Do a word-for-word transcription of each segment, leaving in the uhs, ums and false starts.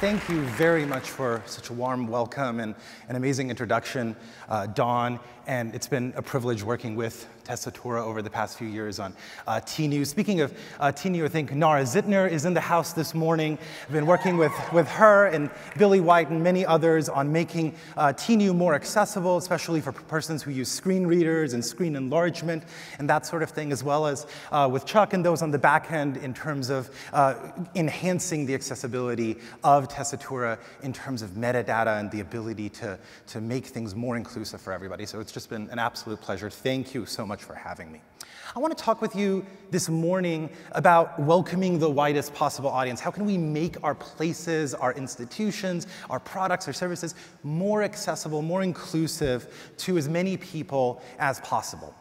Thank you very much for such a warm welcome and an amazing introduction, uh, Dawn. And it's been a privilege working with Tessitura over the past few years on uh, T N U. Speaking of uh, T N U, I think Nara Zittner is in the house this morning. I've been working with, with her and Billy White and many others on making uh, T N U more accessible, especially for persons who use screen readers and screen enlargement and that sort of thing, as well as uh, with Chuck and those on the back end in terms of uh, enhancing the accessibility of Tessitura in terms of metadata and the ability to, to make things more inclusive for everybody. So it's just been an absolute pleasure. Thank you so much for having me. I want to talk with you this morning about welcoming the widest possible audience. How can we make our places, our institutions, our products, our services more accessible, more inclusive to as many people as possible?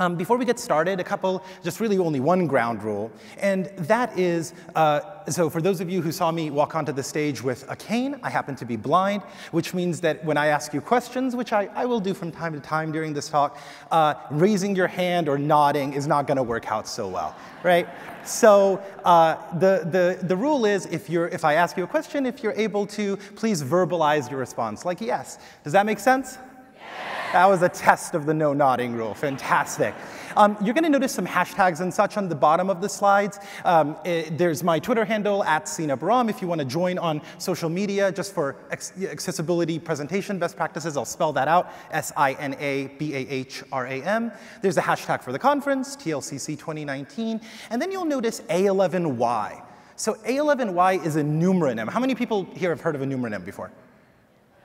Um, before we get started, a couple, just really only one ground rule, and that is, uh, so for those of you who saw me walk onto the stage with a cane, I happen to be blind, which means that when I ask you questions, which I, I will do from time to time during this talk, uh, raising your hand or nodding is not gonna work out so well, right? So uh, the, the, the rule is, if, you're, if I ask you a question, if you're able to, please verbalize your response, like yes. Does that make sense? That was a test of the no nodding rule. Fantastic. Um, you're going to notice some hashtags and such on the bottom of the slides. Um, it, there's my Twitter handle, at Sina Bahram, if you want to join on social media just for accessibility presentation best practices. I'll spell that out, S I N A B A H R A M. There's a hashtag for the conference, T L C C twenty nineteen. And then you'll notice A eleven Y. So A eleven Y is a numeronym. How many people here have heard of a numeronym before?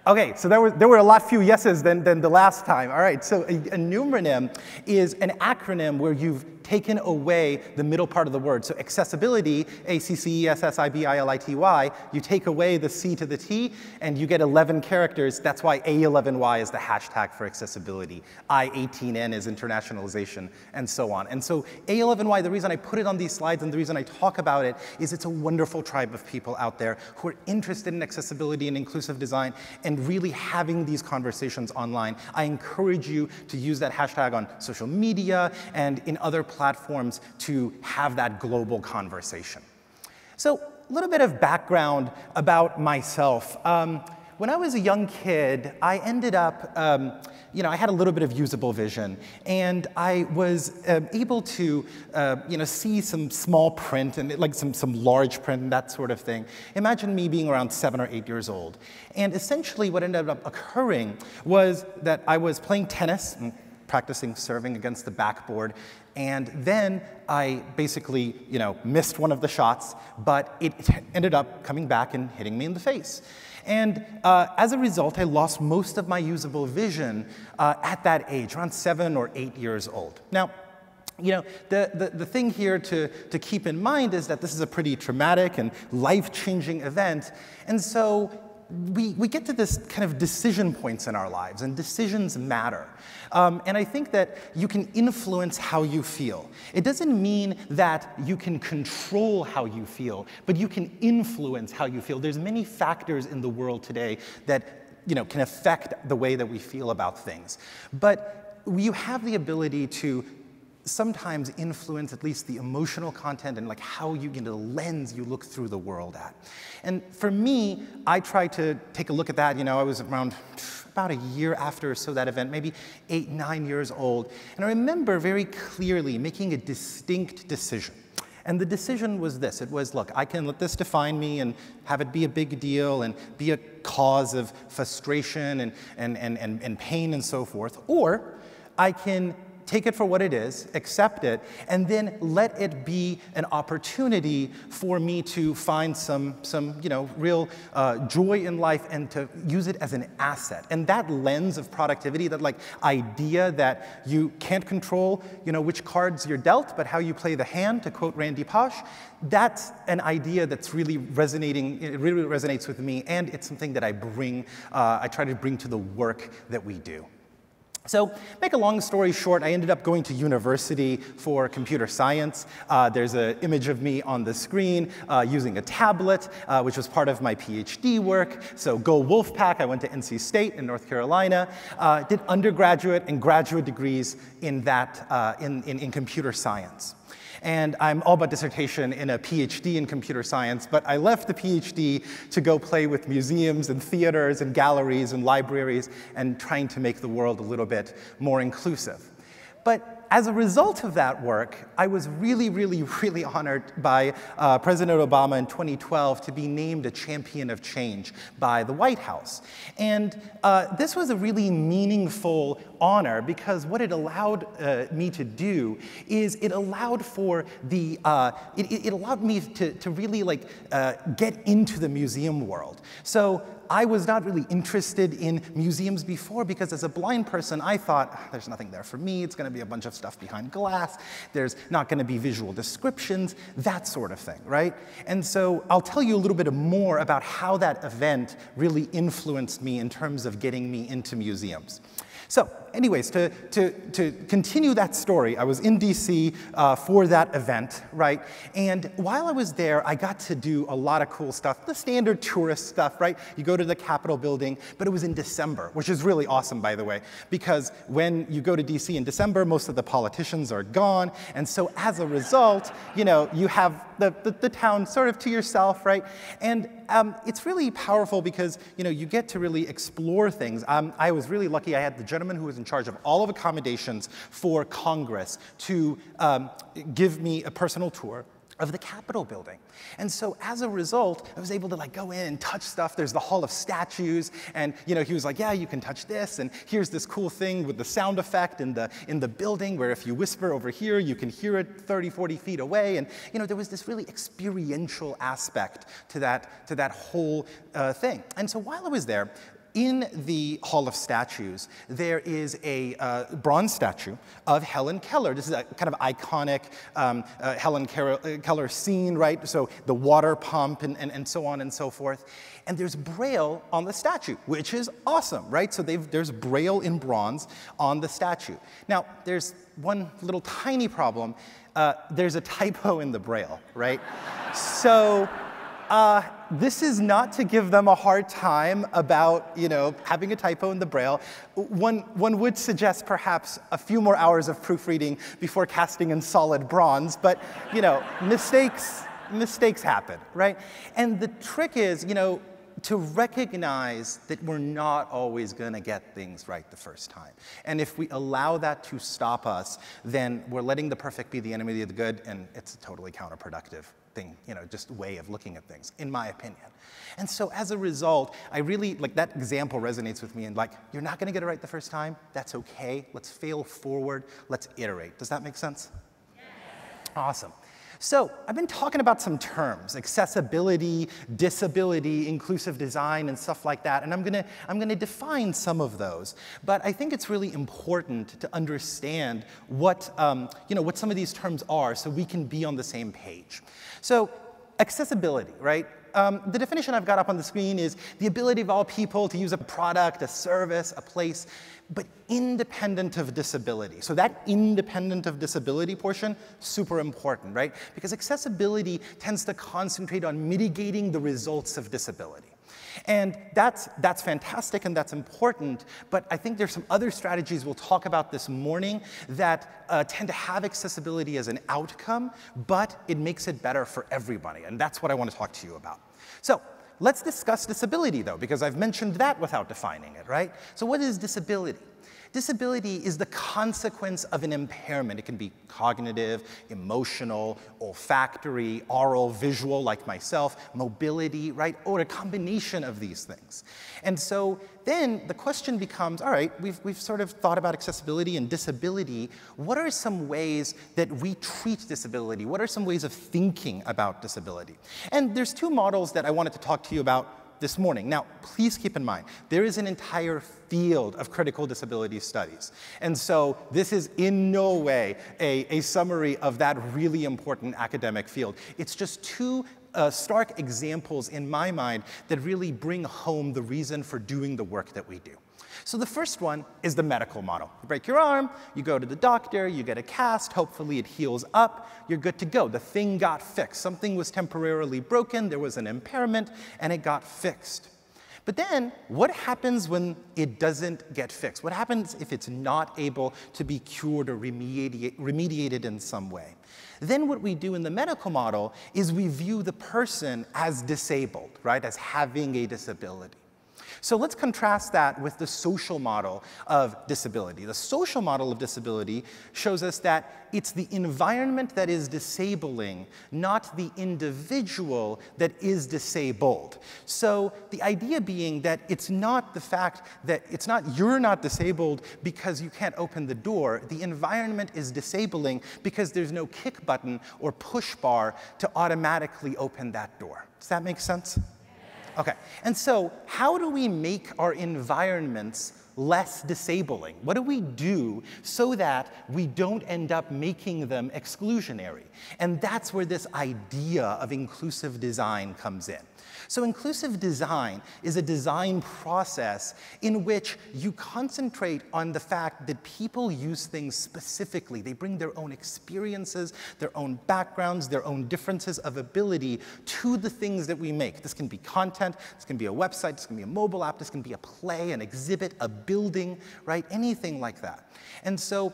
Okay, so there were, there were a lot fewer yeses than, than the last time. All right, so a, a numeronym is an acronym where you've taken away the middle part of the word. So accessibility, A C C E S S I B I L I T Y, you take away the C to the T, and you get eleven characters. That's why A eleven Y is the hashtag for accessibility. I eighteen N is internationalization, and so on. And so A eleven Y, the reason I put it on these slides and the reason I talk about it is it's a wonderful tribe of people out there who are interested in accessibility and inclusive design and and really having these conversations online. I encourage you to use that hashtag on social media and in other platforms to have that global conversation. So a little bit of background about myself. Um, When I was a young kid, I ended up, um, you know, I had a little bit of usable vision, and I was uh, able to, uh, you know, see some small print and like some, some large print and that sort of thing. Imagine me being around seven or eight years old. And essentially what ended up occurring was that I was playing tennis, and practicing serving against the backboard, and then I basically, you know, missed one of the shots, but it ended up coming back and hitting me in the face. And uh, as a result, I lost most of my usable vision uh, at that age, around seven or eight years old. Now, you know, the, the, the thing here to, to keep in mind is that this is a pretty traumatic and life-changing event, and so we, we get to this kind of decision points in our lives, and decisions matter. Um, and I think that you can influence how you feel. It doesn't mean that you can control how you feel, but you can influence how you feel. There's many factors in the world today that, you know, can affect the way that we feel about things. But you have the ability to sometimes influence at least the emotional content and like how you, you know, the lens you look through the world at. And for me, I tried to take a look at that. You know, I was around about a year after or so that event, maybe eight, nine years old. And I remember very clearly making a distinct decision. And the decision was this. It was, look, I can let this define me and have it be a big deal and be a cause of frustration and, and, and, and, and pain and so forth, or I can take it for what it is, accept it, and then let it be an opportunity for me to find some, some you know, real uh, joy in life and to use it as an asset. And that lens of productivity, that like idea that you can't control, you know, which cards you're dealt, but how you play the hand, to quote Randy Pausch, that's an idea that's really resonating, it really resonates with me, and it's something that I bring, uh, I try to bring to the work that we do. So, make a long story short, I ended up going to university for computer science. Uh, there's an image of me on the screen uh, using a tablet, uh, which was part of my PhD work. So, go Wolfpack. I went to N C State in North Carolina. Uh, did undergraduate and graduate degrees in that, uh, in, in, in computer science. And I'm all but dissertation in a PhD in computer science, but I left the PhD to go play with museums and theaters and galleries and libraries and trying to make the world a little bit more inclusive. But as a result of that work, I was really, really, really honored by uh, President Obama in twenty twelve to be named a champion of change by the White House. And uh, this was a really meaningful honor because what it allowed uh, me to do is it allowed for the, uh, it, it allowed me to, to really like uh, get into the museum world. So I was not really interested in museums before because as a blind person, I thought, there's nothing there for me. It's going to be a bunch of stuff behind glass. There's not going to be visual descriptions, that sort of thing, right? And so I'll tell you a little bit more about how that event really influenced me in terms of getting me into museums. So anyways, to, to, to continue that story, I was in D C uh, for that event, right? And while I was there, I got to do a lot of cool stuff, the standard tourist stuff, right? You go to the Capitol building, but it was in December, which is really awesome, by the way, because when you go to D C in December, most of the politicians are gone. And so as a result, you know, you have the, the, the town sort of to yourself, right? And um, it's really powerful because, you know, you get to really explore things. Um, I was really lucky. I had the gentleman who was in charge of all of accommodations for Congress to um, give me a personal tour of the Capitol building. And so as a result, I was able to like go in and touch stuff. There's the Hall of Statues, and you know, he was like, yeah, you can touch this, and here's this cool thing with the sound effect in the, in the building where if you whisper over here, you can hear it thirty, forty feet away. And you know, there was this really experiential aspect to that, to that whole uh, thing. And so while I was there, in the Hall of Statues, there is a uh, bronze statue of Helen Keller. This is a kind of iconic um, uh, Helen Keller scene, right? So the water pump and, and, and so on and so forth. And there's Braille on the statue, which is awesome, right? So they've, there's Braille in bronze on the statue. Now, there's one little tiny problem. Uh, there's a typo in the Braille, right? So uh, this is not to give them a hard time about, you know, having a typo in the Braille. One, one would suggest perhaps a few more hours of proofreading before casting in solid bronze, but, you know, mistakes, mistakes happen, right? And the trick is, you know, to recognize that we're not always gonna get things right the first time. And if we allow that to stop us, then we're letting the perfect be the enemy of the good, and it's totally counterproductive thing, you know, just way of looking at things, in my opinion. And so as a result, I really, like that example resonates with me and like, you're not gonna get it right the first time, that's okay, let's fail forward, let's iterate. Does that make sense? Yes. Awesome. So I've been talking about some terms, accessibility, disability, inclusive design, and stuff like that, and I'm gonna, I'm gonna define some of those. But I think it's really important to understand what, um, you know, what some of these terms are so we can be on the same page. So accessibility, right? Um, the definition I've got up on the screen is the ability of all people to use a product, a service, a place, but independent of disability. So that independent of disability portion, super important, right? Because accessibility tends to concentrate on mitigating the results of disability. And that's, that's fantastic and that's important, but I think there's some other strategies we'll talk about this morning that uh, tend to have accessibility as an outcome, but it makes it better for everybody, and that's what I want to talk to you about. So let's discuss disability, though, because I've mentioned that without defining it, right? So what is disability? Disability is the consequence of an impairment. It can be cognitive, emotional, olfactory, oral, visual, like myself, mobility, right? Or a combination of these things. And so then the question becomes, all right, we've, we've sort of thought about accessibility and disability. What are some ways that we treat disability? What are some ways of thinking about disability? And there's two models that I wanted to talk to you about this morning. Now, please keep in mind, there is an entire field of critical disability studies. And so this is in no way a, a summary of that really important academic field. It's just two uh, stark examples in my mind that really bring home the reason for doing the work that we do. So the first one is the medical model. You break your arm, you go to the doctor, you get a cast, hopefully it heals up, you're good to go. The thing got fixed. Something was temporarily broken, there was an impairment, and it got fixed. But then, what happens when it doesn't get fixed? What happens if it's not able to be cured or remediate, remediated in some way? Then what we do in the medical model is we view the person as disabled, right, as having a disability. So let's contrast that with the social model of disability. The social model of disability shows us that it's the environment that is disabling, not the individual that is disabled. So the idea being that it's not the fact that it's not you're not disabled because you can't open the door. The environment is disabling because there's no kick button or push bar to automatically open that door. Does that make sense? Okay, and so how do we make our environments less disabling? What do we do so that we don't end up making them exclusionary? And that's where this idea of inclusive design comes in. So inclusive design is a design process in which you concentrate on the fact that people use things specifically. They bring their own experiences, their own backgrounds, their own differences of ability to the things that we make. This can be content, this can be a website, this can be a mobile app, this can be a play, an exhibit, a building, right? Anything like that. And so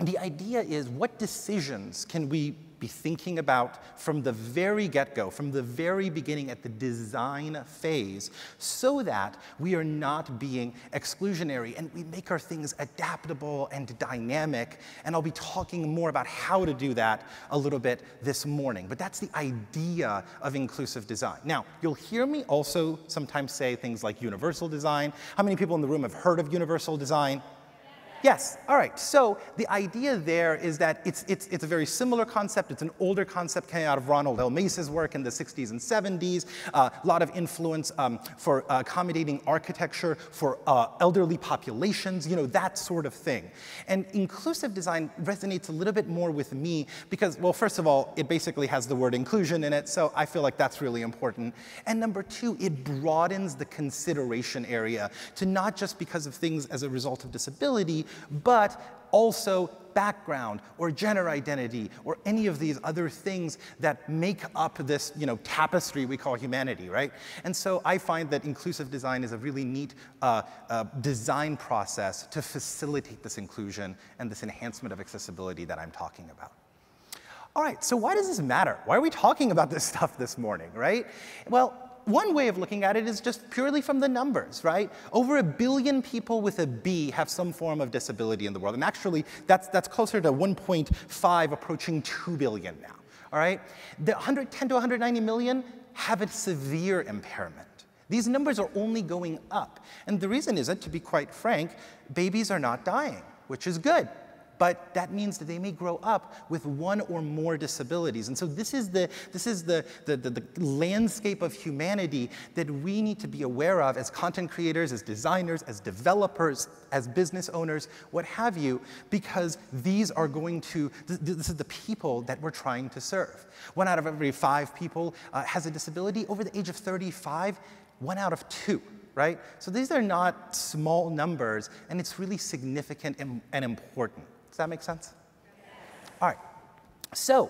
the idea is, what decisions can we be thinking about from the very get-go, from the very beginning at the design phase, so that we are not being exclusionary and we make our things adaptable and dynamic. And I'll be talking more about how to do that a little bit this morning. But that's the idea of inclusive design. Now, you'll hear me also sometimes say things like universal design. How many people in the room have heard of universal design? Yes, all right, so the idea there is that it's, it's, it's a very similar concept. It's an older concept coming out of Ronald L. Mace's work in the sixties and seventies, uh, a lot of influence um, for uh, accommodating architecture for uh, elderly populations, you know, that sort of thing. And inclusive design resonates a little bit more with me because, well, first of all, it basically has the word inclusion in it, so I feel like that's really important. And number two, it broadens the consideration area to not just because of things as a result of disability, but also background or gender identity or any of these other things that make up this, you know, tapestry we call humanity, right? And so I find that inclusive design is a really neat uh, uh, design process to facilitate this inclusion and this enhancement of accessibility that I'm talking about. All right, so why does this matter? Why are we talking about this stuff this morning, right? Well, one way of looking at it is just purely from the numbers, right? Over a billion people with a B have some form of disability in the world. And actually, that's, that's closer to one point five, approaching two billion now, all right? The one hundred ten to one hundred ninety million have a severe impairment. These numbers are only going up. And the reason is that, to be quite frank, babies are not dying, which is good. But that means that they may grow up with one or more disabilities. And so this is the, this is the, the, the, the landscape of humanity that we need to be aware of as content creators, as designers, as developers, as business owners, what have you, because these are going to, th this is the people that we're trying to serve. One out of every five people uh, has a disability. Over the age of thirty-five, one out of two. Right? So these are not small numbers, and it's really significant and, and important. Does that make sense? Yes. All right. So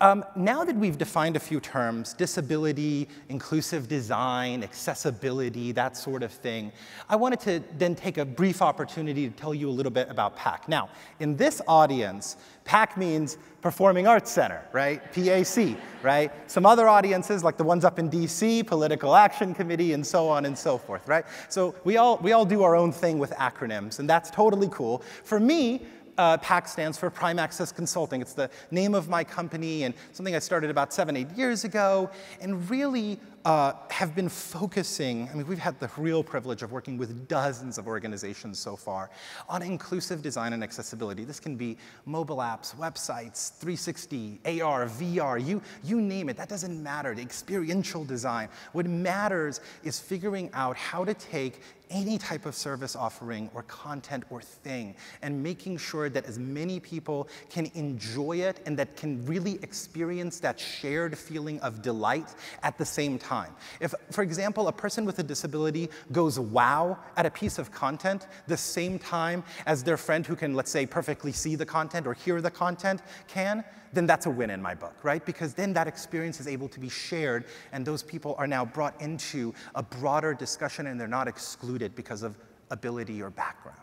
um, now that we've defined a few terms, disability, inclusive design, accessibility, that sort of thing, I wanted to then take a brief opportunity to tell you a little bit about PAC. Now, in this audience, PAC means Performing Arts Center, right? PAC, right? Some other audiences, like the ones up in D C, Political Action Committee, and so on and so forth, right? So we all, we all do our own thing with acronyms, and that's totally cool. For me, Uh, PAC stands for Prime Access Consulting. It's the name of my company and something I started about seven, eight years ago, and really uh, have been focusing, I mean, we've had the real privilege of working with dozens of organizations so far on inclusive design and accessibility. This can be mobile apps, websites, three sixty, A R, V R, you, you name it, that doesn't matter. The experiential design. What matters is figuring out how to take any type of service offering or content or thing, and making sure that as many people can enjoy it and that can really experience that shared feeling of delight at the same time. If, for example, a person with a disability goes wow at a piece of content the same time as their friend who can, let's say, perfectly see the content or hear the content can, then that's a win in my book, right? Because then that experience is able to be shared, and those people are now brought into a broader discussion, and they're not excluded because of ability or background,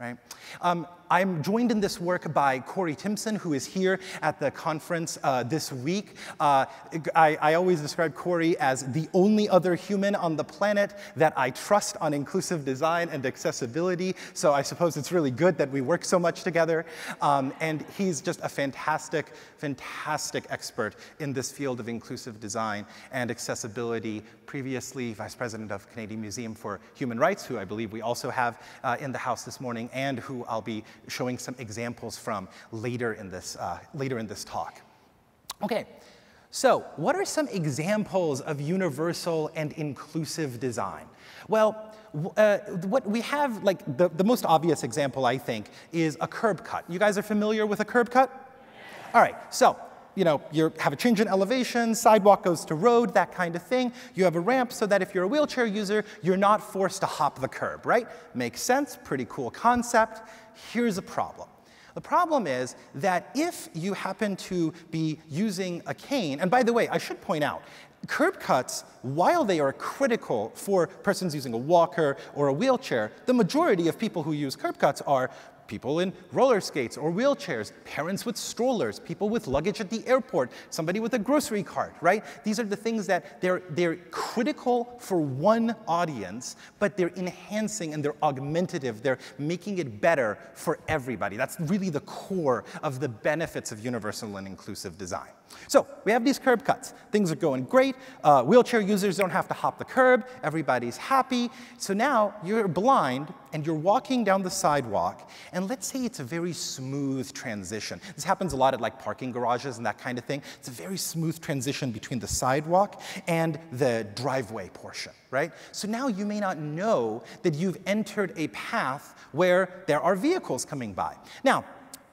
right? Um, I'm joined in this work by Corey Timpson, who is here at the conference uh, this week. Uh, I, I always describe Corey as the only other human on the planet that I trust on inclusive design and accessibility, so I suppose it's really good that we work so much together. Um, and he's just a fantastic, fantastic expert in this field of inclusive design and accessibility. Previously, Vice President of Canadian Museum for Human Rights, who I believe we also have uh, in the house this morning, and who I'll be showing some examples from later in this, uh, later in this talk. Okay, so what are some examples of universal and inclusive design? Well, uh, what we have, like the, the most obvious example, I think, is a curb cut. You guys are familiar with a curb cut? All right, so you know, you have a change in elevation, sidewalk goes to road, that kind of thing. You have a ramp so that if you're a wheelchair user, you're not forced to hop the curb, right? Makes sense, pretty cool concept. Here's a problem. The problem is that if you happen to be using a cane, and by the way, I should point out, curb cuts, while they are critical for persons using a walker or a wheelchair, the majority of people who use curb cuts are people in roller skates or wheelchairs, parents with strollers, people with luggage at the airport, somebody with a grocery cart, right? These are the things that they're, they're critical for one audience, but they're enhancing and they're augmentative. They're making it better for everybody. That's really the core of the benefits of universal and inclusive design. So we have these curb cuts. Things are going great. Uh, wheelchair users don't have to hop the curb. Everybody's happy. So now you're blind and you're walking down the sidewalk, and let's say it's a very smooth transition. This happens a lot at like parking garages and that kind of thing. It's a very smooth transition between the sidewalk and the driveway portion, right? So now you may not know that you've entered a path where there are vehicles coming by. Now,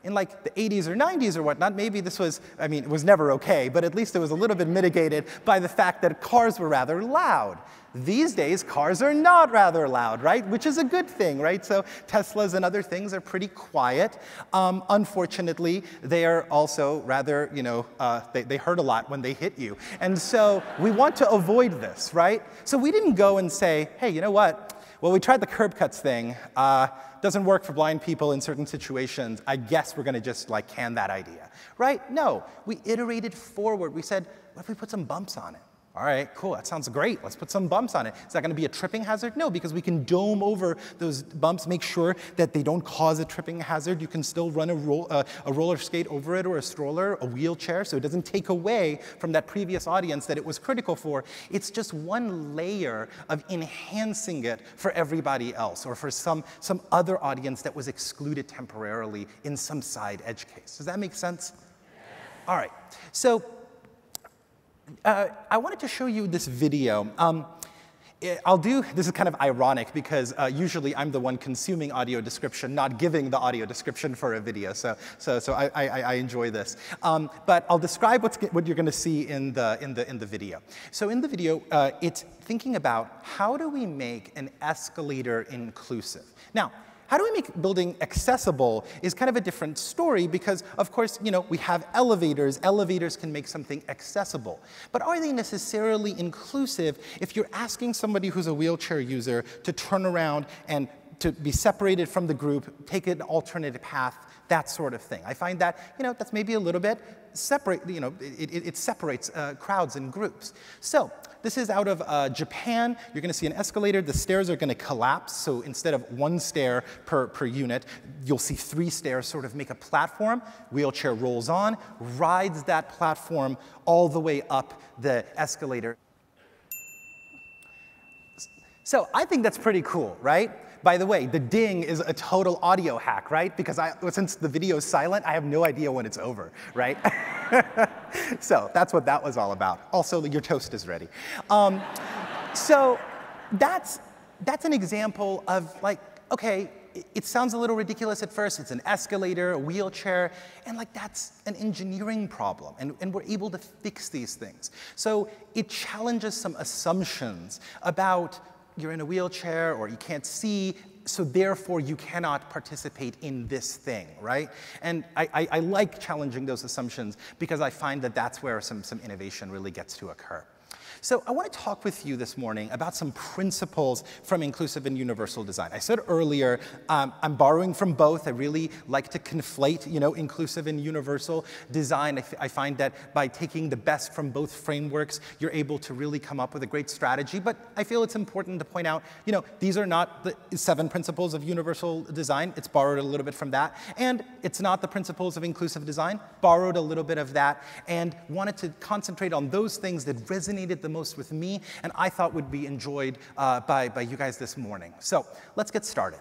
in like the eighties or nineties or whatnot, maybe this was, I mean, it was never okay, but at least it was a little bit mitigated by the fact that cars were rather loud. These days, cars are not rather loud, right? Which is a good thing, right? So Teslas and other things are pretty quiet. Um, unfortunately, they are also rather, you know, uh, they, they hurt a lot when they hit you. And so we want to avoid this, right? So we didn't go and say, hey, you know what? Well, we tried the curb cuts thing. Uh, doesn't work for blind people in certain situations. I guess we're gonna just like can that idea, right? No, we iterated forward. We said, what if we put some bumps on it? All right, cool, that sounds great. Let's put some bumps on it. Is that gonna be a tripping hazard? No, because we can dome over those bumps, make sure that they don't cause a tripping hazard. You can still run a, ro uh, a roller skate over it, or a stroller, a wheelchair, so it doesn't take away from that previous audience that it was critical for. It's just one layer of enhancing it for everybody else, or for some, some other audience that was excluded temporarily in some side edge case. Does that make sense? All right, so, Uh, I wanted to show you this video. Um, I'll do, this is kind of ironic because uh, usually I'm the one consuming audio description, not giving the audio description for a video, so, so, so I, I, I enjoy this. Um, but I'll describe what's, what you're gonna see in the, in the, in the video. So in the video, uh, it's thinking about how do we make an escalator inclusive? Now, how do we make building accessible is kind of a different story because, of course, you know, we have elevators. Elevators can make something accessible. But are they necessarily inclusive if you're asking somebody who's a wheelchair user to turn around and to be separated from the group, take an alternative path, that sort of thing? I find that, you know, that's maybe a little bit separate, you know, it, it, it separates uh, crowds and groups. So this is out of uh, Japan. You're gonna see an escalator. The stairs are gonna collapse. So instead of one stair per, per unit, you'll see three stairs sort of make a platform. Wheelchair rolls on, rides that platform all the way up the escalator. So I think that's pretty cool, right? By the way, the ding is a total audio hack, right? Because I, since the video is silent, I have no idea when it's over, right? So that's what that was all about. Also, your toast is ready. Um, so that's that's an example of like, okay, it sounds a little ridiculous at first. It's an escalator, a wheelchair, and like that's an engineering problem, and, and we're able to fix these things. So it challenges some assumptions about you're in a wheelchair or you can't see, so therefore you cannot participate in this thing, right? And I, I, I like challenging those assumptions because I find that that's where some, some innovation really gets to occur. So I want to talk with you this morning about some principles from inclusive and universal design. I said earlier, um, I'm borrowing from both. I really like to conflate, you know, inclusive and universal design. I, I find that by taking the best from both frameworks, you're able to really come up with a great strategy. But I feel it's important to point out, you know, these are not the seven principles of universal design. It's borrowed a little bit from that. And it's not the principles of inclusive design. Borrowed a little bit of that. And wanted to concentrate on those things that resonated the most with me, and I thought would be enjoyed uh, by, by you guys this morning. So let's get started.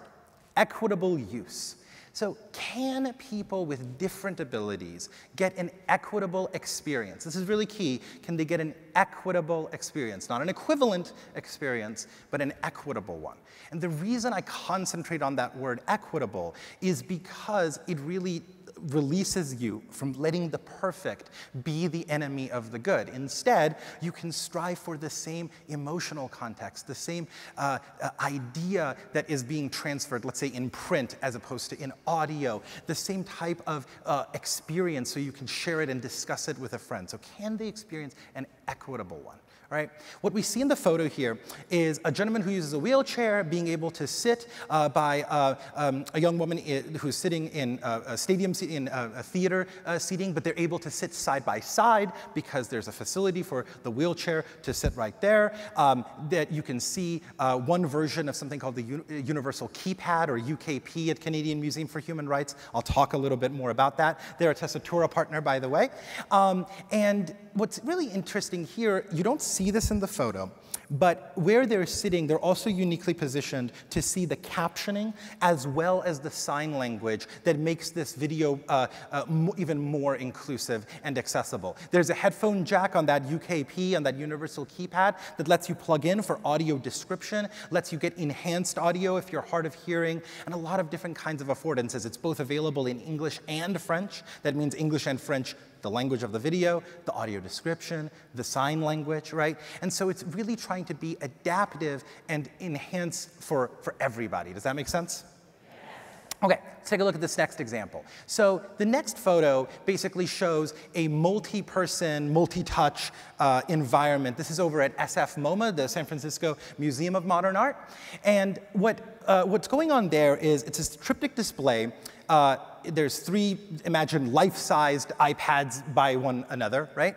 Equitable use. So can people with different abilities get an equitable experience? This is really key. Can they get an equitable experience? Not an equivalent experience, but an equitable one. And the reason I concentrate on that word equitable is because it really releases you from letting the perfect be the enemy of the good. Instead, you can strive for the same emotional context, the same uh, idea that is being transferred, let's say in print as opposed to in audio, the same type of uh, experience so you can share it and discuss it with a friend. So can they experience an equitable one? Right. What we see in the photo here is a gentleman who uses a wheelchair being able to sit uh, by uh, um, a young woman who's sitting in uh, a stadium, in uh, a theater uh, seating, but they're able to sit side by side because there's a facility for the wheelchair to sit right there. Um, that you can see uh, one version of something called the U Universal Keypad or U K P at Canadian Museum for Human Rights. I'll talk a little bit more about that. They're a Tessitura partner, by the way. Um, and what's really interesting here, you don't see this in the photo, but where they're sitting, they're also uniquely positioned to see the captioning as well as the sign language that makes this video uh, uh, mo even more inclusive and accessible. There's a headphone jack on that U K P, on that universal keypad, that lets you plug in for audio description, lets you get enhanced audio if you're hard of hearing, and a lot of different kinds of affordances. It's both available in English and French. That means English and French, the language of the video, the audio description, the sign language, right? And so it's really trying to be adaptive and enhance for, for everybody. Does that make sense? Okay, let's take a look at this next example. So the next photo basically shows a multi-person, multi-touch uh, environment. This is over at S F MoMA, the San Francisco Museum of Modern Art. And what, uh, what's going on there is it's a triptych display. Uh, there's three, imagine, life-sized iPads by one another, right?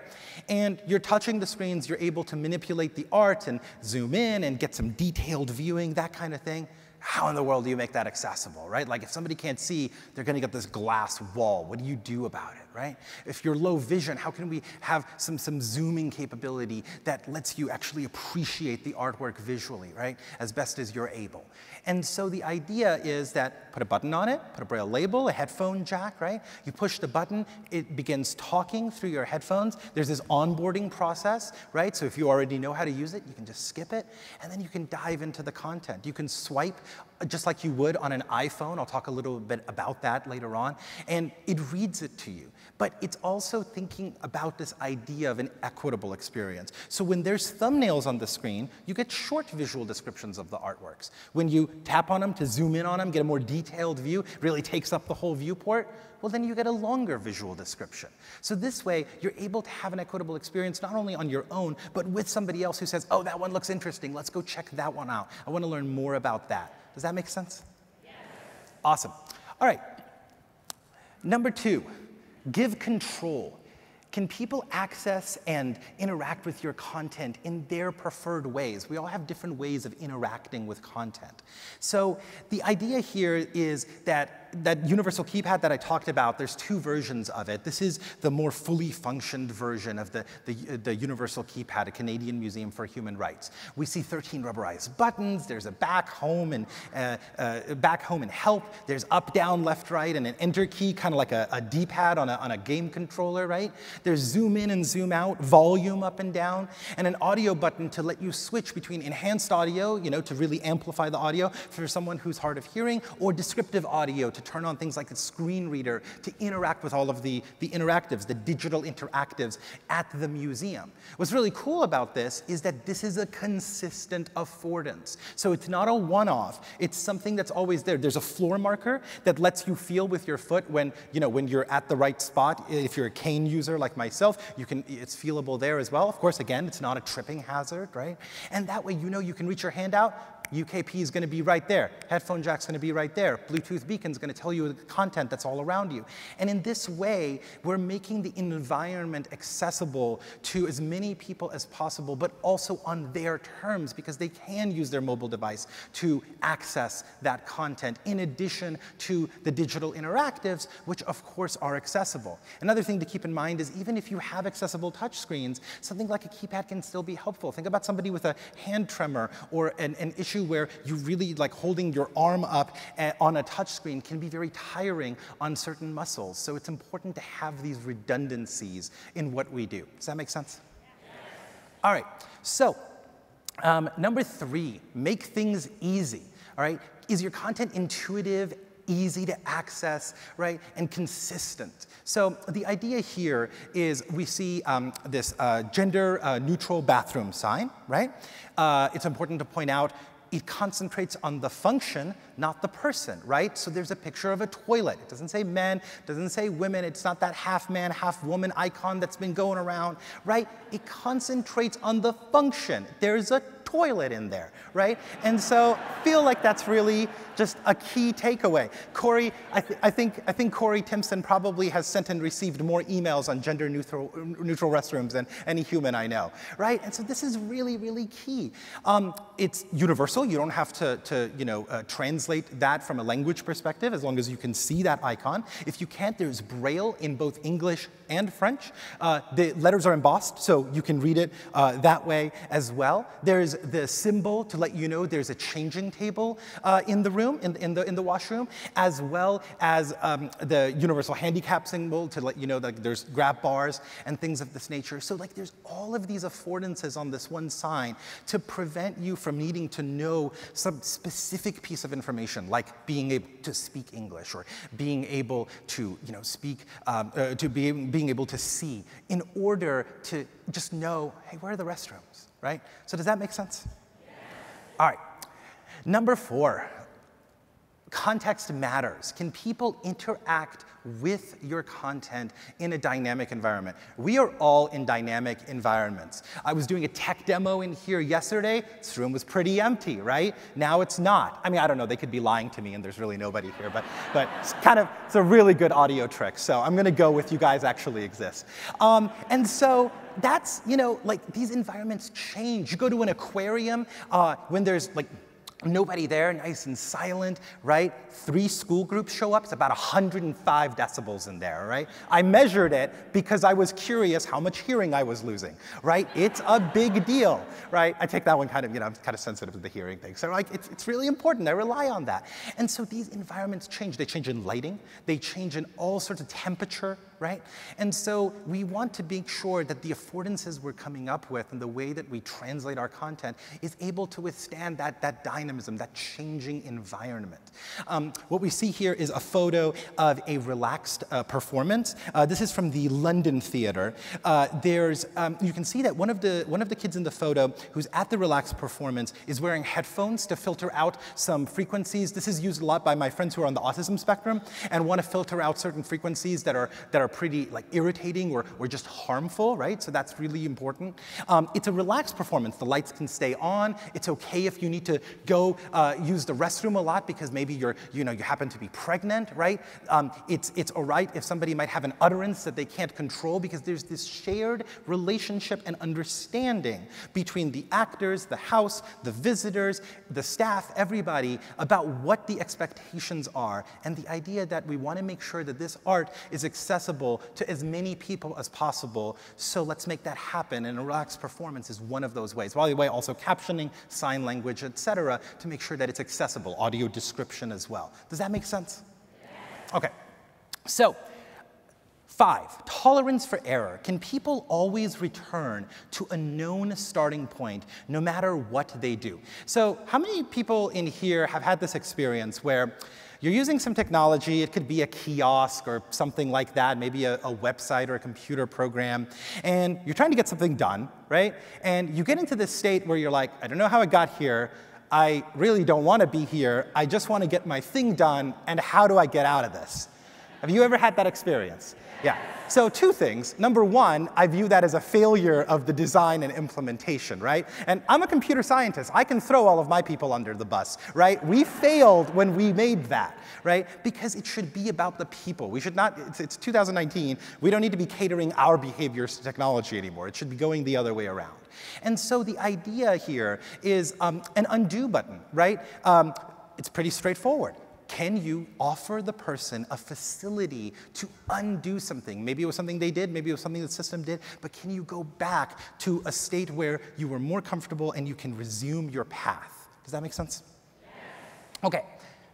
And you're touching the screens. You're able to manipulate the art and zoom in and get some detailed viewing, that kind of thing. How in the world do you make that accessible, right? Like if somebody can't see, they're gonna get this glass wall. What do you do about it, right? If you're low vision, how can we have some, some zooming capability that lets you actually appreciate the artwork visually, right? As best as you're able. And so the idea is that put a button on it, put a braille label, a headphone jack, right? You push the button, it begins talking through your headphones. There's this onboarding process, right? So if you already know how to use it, you can just skip it, and then you can dive into the content. You can swipe just like you would on an iPhone. I'll talk a little bit about that later on. And it reads it to you. But it's also thinking about this idea of an equitable experience. So when there's thumbnails on the screen, you get short visual descriptions of the artworks. When you tap on them to zoom in on them, get a more detailed view, it really takes up the whole viewport, well, then you get a longer visual description. So this way, you're able to have an equitable experience not only on your own, but with somebody else who says, oh, that one looks interesting. Let's go check that one out. I want to learn more about that. Does that make sense? Yes. Awesome. All right. Number two, give control. Can people access and interact with your content in their preferred ways? We all have different ways of interacting with content. So the idea here is that that universal keypad that I talked about, there's two versions of it. This is the more fully functioned version of the, the, the universal keypad, a Canadian Museum for Human Rights. We see thirteen rubberized buttons. There's a back, home, and uh, uh, back, home, and help. There's up, down, left, right, and an enter key, kind of like a, a D-pad on a, on a game controller, right? There's zoom in and zoom out, volume up and down, and an audio button to let you switch between enhanced audio, you know, to really amplify the audio for someone who's hard of hearing, or descriptive audio to turn on things like the screen reader to interact with all of the, the interactives, the digital interactives at the museum. What's really cool about this is that this is a consistent affordance. So it's not a one-off, it's something that's always there. There's a floor marker that lets you feel with your foot when, you know, when you're at the right spot. If you're a cane user like myself, you can, it's feelable there as well. Of course, again, it's not a tripping hazard, right? And that way you know you can reach your hand out, U K P is going to be right there, headphone jack's going to be right there, Bluetooth beacon's going to tell you the content that's all around you. And in this way, we're making the environment accessible to as many people as possible, but also on their terms, because they can use their mobile device to access that content, in addition to the digital interactives, which of course are accessible. Another thing to keep in mind is even if you have accessible touchscreens, something like a keypad can still be helpful. Think about somebody with a hand tremor or an, an issue where you really like holding your arm up on a touchscreen can be very tiring on certain muscles. So it's important to have these redundancies in what we do. Does that make sense? Yes. All right, so um, number three, make things easy, all right? Is your content intuitive, easy to access, right, and consistent? So the idea here is we see um, this uh, gender uh, neutral bathroom sign, right? Uh, it's important to point out it concentrates on the function, not the person, right? So there's a picture of a toilet. It doesn't say men, doesn't say women. It's not that half man, half woman icon that's been going around, right? It concentrates on the function. There's a toilet in there, right? And so feel like that's really just a key takeaway. Corey, I, th I think I think Corey Timpson probably has sent and received more emails on gender neutral, neutral restrooms than any human I know, right? And so this is really, really key. Um, it's universal. You don't have to, to you know, uh, translate that from a language perspective, as long as you can see that icon. If you can't, there's Braille in both English and French. Uh, the letters are embossed, so you can read it uh, that way as well. There's the symbol to let you know there's a changing table uh, in the room, in, in, the, in the washroom, as well as um, the universal handicap symbol to let you know that there's grab bars and things of this nature. So like there's all of these affordances on this one sign to prevent you from needing to know some specific piece of information, like being able to speak English or being able to, you know, speak, um, uh, to be, being able to see, in order to just know, hey, where are the restrooms? Right? So does that make sense? Yes. All right. Number four, context matters. Can people interact with your content in a dynamic environment? We are all in dynamic environments. I was doing a tech demo in here yesterday. This room was pretty empty, right? Now it's not. I mean, I don't know, they could be lying to me and there's really nobody here, but, but it's kind of, it's a really good audio trick. So I'm gonna go with you guys actually exist. Um, and so, that's, you know, like these environments change. You go to an aquarium uh, when there's like nobody there, nice and silent, right? Three school groups show up, it's about one hundred five decibels in there, right? I measured it because I was curious how much hearing I was losing, right? It's a big deal, right? I take that one kind of, you know, I'm kind of sensitive to the hearing thing. So like, it's, it's really important, I rely on that. And so these environments change. They change in lighting, they change in all sorts of temperature, right? And so we want to make sure that the affordances we're coming up with and the way that we translate our content is able to withstand that, that dynamism, that changing environment. Um, what we see here is a photo of a relaxed uh, performance. Uh, this is from the London Theatre. Uh, there's, um, you can see that one of, the, one of the kids in the photo who's at the relaxed performance is wearing headphones to filter out some frequencies. This is used a lot by my friends who are on the autism spectrum and want to filter out certain frequencies that are, that are pretty like irritating or, or just harmful, right? So that's really important. Um, it's a relaxed performance. The lights can stay on. It's okay if you need to go go uh, use the restroom a lot because maybe you're, you know, you happen to be pregnant, right? Um, it's, it's all right if somebody might have an utterance that they can't control because there's this shared relationship and understanding between the actors, the house, the visitors, the staff, everybody, about what the expectations are, and the idea that we want to make sure that this art is accessible to as many people as possible, so let's make that happen, and Iraq's performance is one of those ways. By the way, also captioning, sign language, et cetera, to make sure that it's accessible, audio description as well. Does that make sense? Yeah. Okay, so five, tolerance for error. Can people always return to a known starting point no matter what they do? So how many people in here have had this experience where you're using some technology, it could be a kiosk or something like that, maybe a, a website or a computer program, and you're trying to get something done, right? And you get into this state where you're like, I don't know how I got here, I really don't want to be here, I just want to get my thing done, and how do I get out of this? Have you ever had that experience? Yeah. So two things. Number one, I view that as a failure of the design and implementation, right? And I'm a computer scientist. I can throw all of my people under the bus, right? We failed when we made that, right? Because it should be about the people. We should not, it's, it's two thousand nineteen, we don't need to be catering our behaviors to technology anymore. It should be going the other way around. And so the idea here is um, an undo button, right? Um, it's pretty straightforward. Can you offer the person a facility to undo something? Maybe it was something they did, maybe it was something the system did, but can you go back to a state where you were more comfortable and you can resume your path? Does that make sense? Yes. Okay,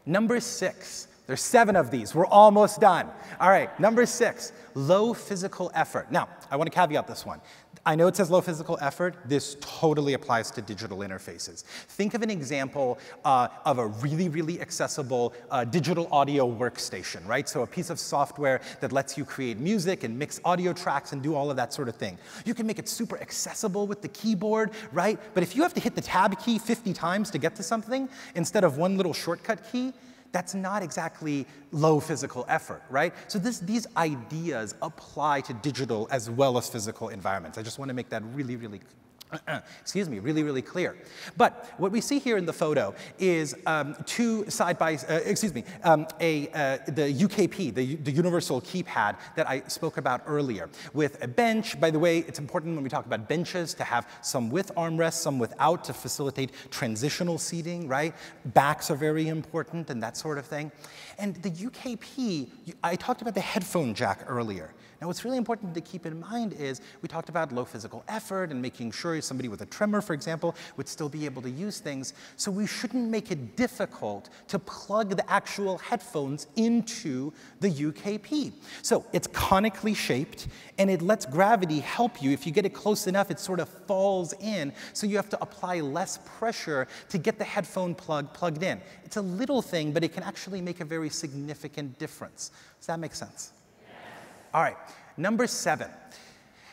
number six. There's seven of these, we're almost done. All right, number six, low physical effort. Now, I want to caveat this one. I know it says low physical effort, this totally applies to digital interfaces. Think of an example uh, of a really, really accessible uh, digital audio workstation, right? So a piece of software that lets you create music and mix audio tracks and do all of that sort of thing. You can make it super accessible with the keyboard, right? But if you have to hit the tab key fifty times to get to something instead of one little shortcut key, that's not exactly low physical effort, right? So this, these ideas apply to digital as well as physical environments. I just want to make that really, really, excuse me, really, really clear. But what we see here in the photo is um, two side by, uh, excuse me, um, a, uh, the U K P, the, the universal keypad that I spoke about earlier, with a bench. By the way, it's important when we talk about benches to have some with armrests, some without, to facilitate transitional seating, right? Backs are very important and that sort of thing. And the U K P, I talked about the headphone jack earlier. Now, what's really important to keep in mind is we talked about low physical effort and making sure somebody with a tremor, for example, would still be able to use things. So we shouldn't make it difficult to plug the actual headphones into the U K P. So it's conically shaped, and it lets gravity help you. If you get it close enough, it sort of falls in, so you have to apply less pressure to get the headphone plug plugged in. It's a little thing, but it can actually make a very significant difference. Does that make sense? All right, number seven,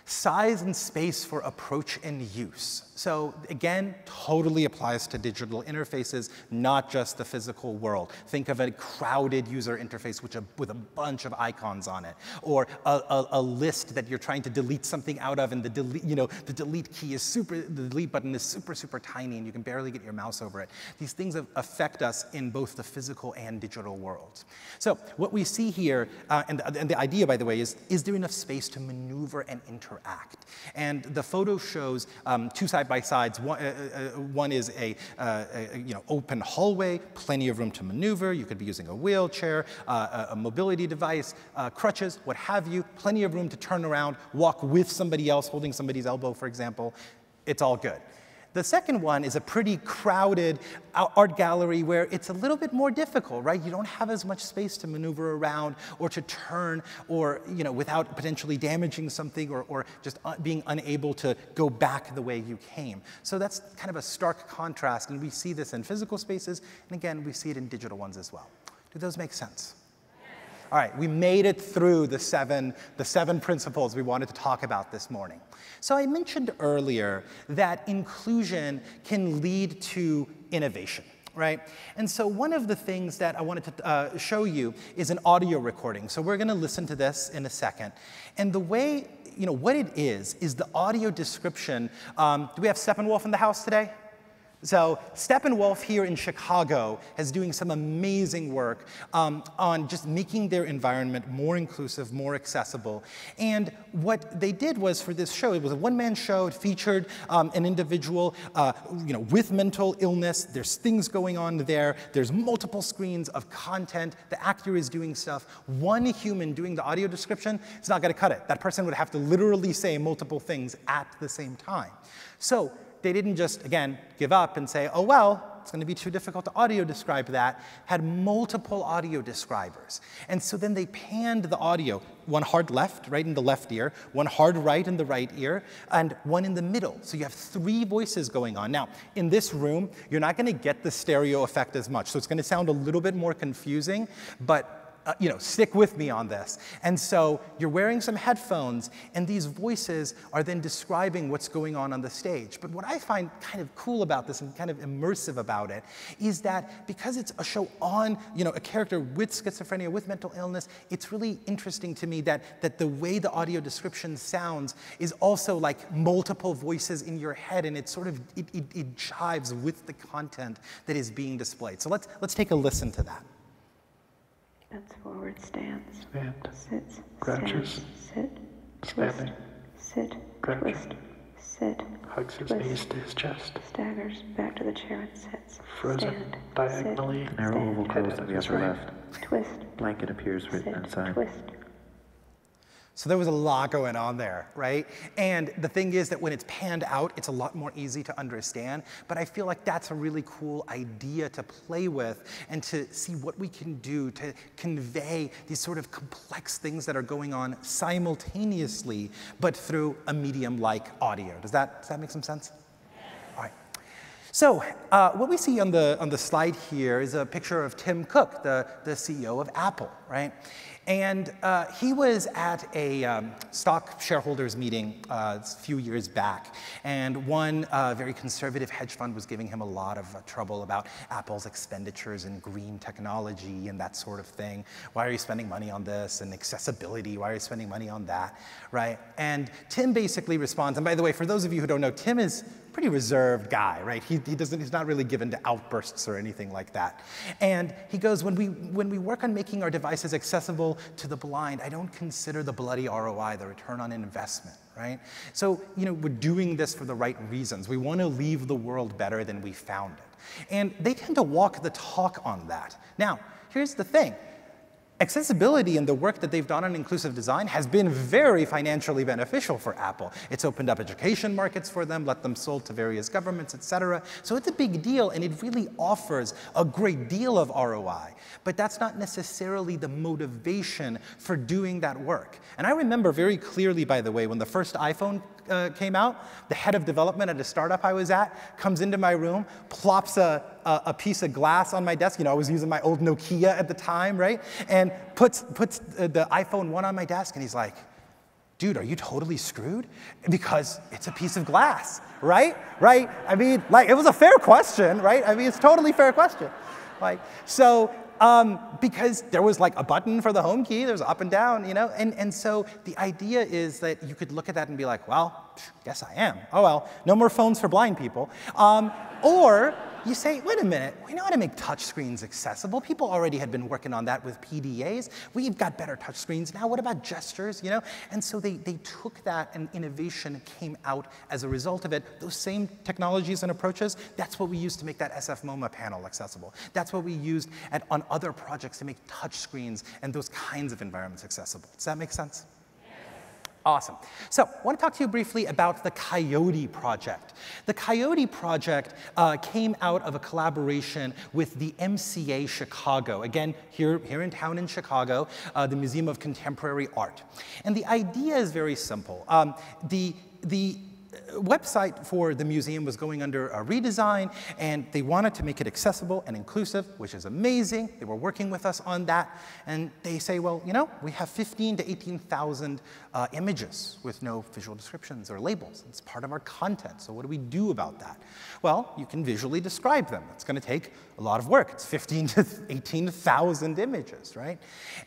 size and space for approach and use. So again, totally applies to digital interfaces, not just the physical world. Think of a crowded user interface which a, with a bunch of icons on it, or a, a, a list that you're trying to delete something out of, and the delete, you know, the delete key is super, the delete button is super, super tiny, and you can barely get your mouse over it. These things affect us in both the physical and digital worlds. So what we see here, uh, and, and the idea, by the way, is is there enough space to maneuver and interact? And the photo shows um, two sides by sides. One, uh, uh, one is a, uh, a you know, open hallway, plenty of room to maneuver. You could be using a wheelchair, uh, a mobility device, uh, crutches, what have you. Plenty of room to turn around, walk with somebody else, holding somebody's elbow, for example. It's all good. The second one is a pretty crowded art gallery where it's a little bit more difficult, right? You don't have as much space to maneuver around or to turn, or, you know, without potentially damaging something, or, or just being unable to go back the way you came. So that's kind of a stark contrast, and we see this in physical spaces, and again, we see it in digital ones as well. Do those make sense? All right, we made it through the seven, the seven principles we wanted to talk about this morning. So I mentioned earlier that inclusion can lead to innovation, right? And so one of the things that I wanted to uh, show you is an audio recording. So we're gonna listen to this in a second. And the way, you know, what it is, is the audio description. Um, do we have Steppenwolf in the house today? So Steppenwolf here in Chicago is doing some amazing work um, on just making their environment more inclusive, more accessible. And what they did was for this show, it was a one-man show. It featured um, an individual uh, you know, with mental illness. There's things going on there. There's multiple screens of content. The actor is doing stuff. One human doing the audio description is not going to cut it. That person would have to literally say multiple things at the same time. So they didn't just, again, give up and say, oh, well, it's going to be too difficult to audio describe that. Had multiple audio describers. And so then they panned the audio, one hard left, right in the left ear, one hard right in the right ear, and one in the middle. So you have three voices going on. Now, in this room, you're not going to get the stereo effect as much. So it's going to sound a little bit more confusing, but Uh, you know, stick with me on this. And so you're wearing some headphones, and these voices are then describing what's going on on the stage. But what I find kind of cool about this and kind of immersive about it is that because it's a show on, you know, a character with schizophrenia, with mental illness, it's really interesting to me that, that the way the audio description sounds is also like multiple voices in your head, and it sort of, it, it, it chives with the content that is being displayed. So let's, let's take a listen to that. That's forward stance. Stand. Sits. Crouches. Sit. Standing. Sit. Crouches. Sit. Hugs his twist, knees to his chest. Staggers back to the chair and sits. Frozen. Stand, diagonally. Sit, narrow oval curve to the upper left. Twist. Blanket appears written inside. Twist. So there was a lot going on there, right? And the thing is that when it's panned out, it's a lot more easy to understand, but I feel like that's a really cool idea to play with and to see what we can do to convey these sort of complex things that are going on simultaneously, but through a medium like audio. Does that, does that make some sense? So uh, what we see on the, on the slide here is a picture of Tim Cook, the, the C E O of Apple, right? And uh, he was at a um, stock shareholders meeting uh, a few years back, and one uh, very conservative hedge fund was giving him a lot of uh, trouble about Apple's expenditures in green technology and that sort of thing. Why are you spending money on this? And accessibility, why are you spending money on that, right? And Tim basically responds, and by the way, for those of you who don't know, Tim is pretty reserved guy, right? He, he doesn't, he's not really given to outbursts or anything like that. And he goes, when we, when we work on making our devices accessible to the blind, I don't consider the bloody R O I, the return on investment, right? So, you know, we're doing this for the right reasons. We want to leave the world better than we found it. And they tend to walk the talk on that. Now, here's the thing. Accessibility and the work that they've done on inclusive design has been very financially beneficial for Apple. It's opened up education markets for them, let them sold to various governments, et cetera. So it's a big deal, and it really offers a great deal of R O I. But that's not necessarily the motivation for doing that work. And I remember very clearly, by the way, when the first iPhone Uh, came out, the head of development at a startup I was at comes into my room, plops a, a, a piece of glass on my desk. You know, I was using my old Nokia at the time, right? And puts, puts the iPhone one on my desk, and he's like, dude, are you totally screwed? Because it's a piece of glass, right? Right? I mean, like, it was a fair question, right? I mean, it's a totally fair question. Like, so, Um, because there was like a button for the home key, there's up and down, you know? And, and so the idea is that you could look at that and be like, well, yes I am. Oh well, no more phones for blind people. Um, or you say, wait a minute, we know how to make touchscreens accessible. People already had been working on that with P D As. We've got better touchscreens now. What about gestures, you know? And so they, they took that, and innovation came out as a result of it. Those same technologies and approaches, that's what we used to make that S F MoMA panel accessible. That's what we used at, on other projects to make touchscreens and those kinds of environments accessible. Does that make sense? Awesome. So I want to talk to you briefly about the Coyote Project. The Coyote Project uh, came out of a collaboration with the M C A Chicago, again, here, here in town in Chicago, uh, the Museum of Contemporary Art. And the idea is very simple. Um, the, the website for the museum was going under a redesign, and they wanted to make it accessible and inclusive, which is amazing. They were working with us on that, and they say, well, you know, we have fifteen to eighteen thousand uh, images with no visual descriptions or labels. It's part of our content, so what do we do about that? Well, you can visually describe them. It's going to take a lot of work. It's fifteen to eighteen thousand images, right?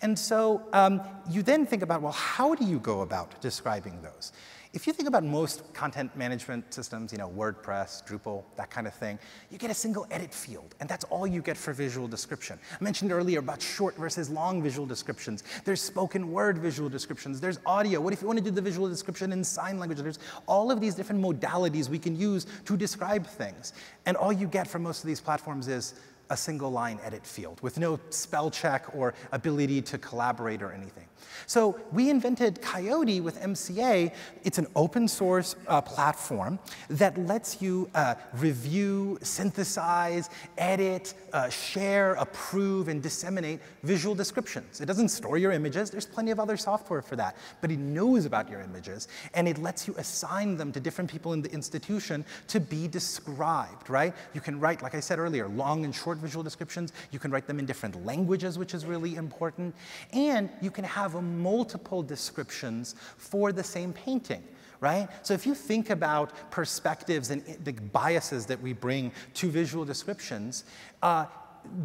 And so um, you then think about, well, how do you go about describing those? If you think about most content management systems, you know, WordPress, Drupal, that kind of thing, you get a single edit field, and that's all you get for visual description. I mentioned earlier about short versus long visual descriptions. There's spoken word visual descriptions. There's audio. What if you want to do the visual description in sign language? There's all of these different modalities we can use to describe things. And all you get from most of these platforms is a single line edit field with no spell check or ability to collaborate or anything. So we invented Coyote with M C A. It's an open source uh, platform that lets you uh, review, synthesize, edit, uh, share, approve, and disseminate visual descriptions. It doesn't store your images. There's plenty of other software for that, but it knows about your images, and it lets you assign them to different people in the institution to be described, right? You can write, like I said earlier, long and short visual descriptions. You can write them in different languages, which is really important. And you can have a multiple descriptions for the same painting, right? So if you think about perspectives and the biases that we bring to visual descriptions, uh,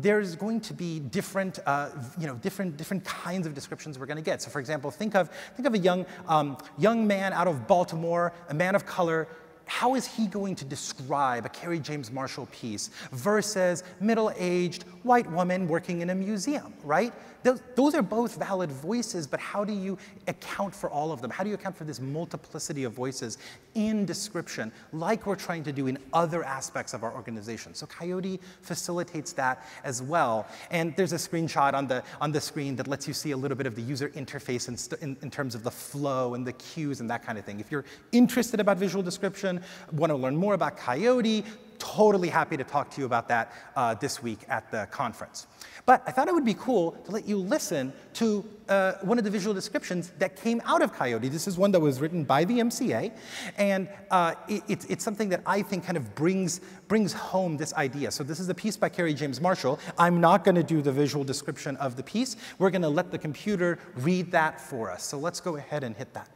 there's going to be different, uh, you know, different, different kinds of descriptions we're going to get. So for example, think of, think of a young, um, young man out of Baltimore, a man of color. How is he going to describe a Kerry James Marshall piece versus middle-aged white woman working in a museum, right? Those, those are both valid voices, but how do you account for all of them? How do you account for this multiplicity of voices in description, like we're trying to do in other aspects of our organization? So Coyote facilitates that as well. And there's a screenshot on the, on the screen that lets you see a little bit of the user interface in, in, in terms of the flow and the cues and that kind of thing. If you're interested about visual description, want to learn more about Coyote, totally happy to talk to you about that uh, this week at the conference. But I thought it would be cool to let you listen to uh, one of the visual descriptions that came out of Coyote. This is one that was written by the M C A, and uh, it, it's, it's something that I think kind of brings, brings home this idea. So this is a piece by Kerry James Marshall. I'm not going to do the visual description of the piece. We're going to let the computer read that for us. So let's go ahead and hit that.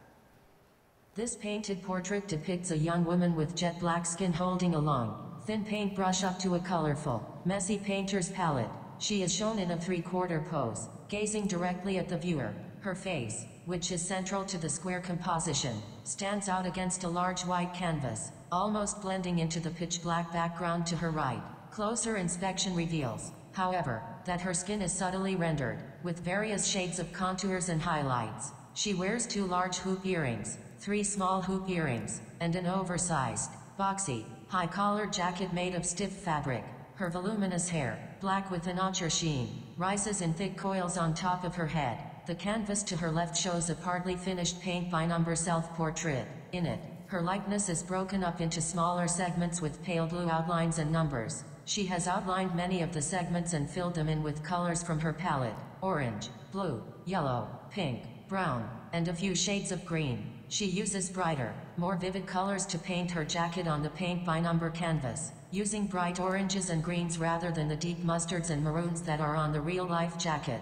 This painted portrait depicts a young woman with jet black skin holding a long, thin paintbrush up to a colorful, messy painter's palette. She is shown in a three-quarter pose, gazing directly at the viewer. Her face, which is central to the square composition, stands out against a large white canvas, almost blending into the pitch-black background to her right. Closer inspection reveals, however, that her skin is subtly rendered, with various shades of contours and highlights. She wears two large hoop earrings, three small hoop earrings, and an oversized, boxy, high-collared jacket made of stiff fabric. Her voluminous hair, black with an ochre sheen, rises in thick coils on top of her head. The canvas to her left shows a partly finished paint-by-number self-portrait. In it, her likeness is broken up into smaller segments with pale blue outlines and numbers. She has outlined many of the segments and filled them in with colors from her palette: orange, blue, yellow, pink, brown, and a few shades of green. She uses brighter, more vivid colors to paint her jacket on the paint-by-number canvas, using bright oranges and greens rather than the deep mustards and maroons that are on the real-life jacket.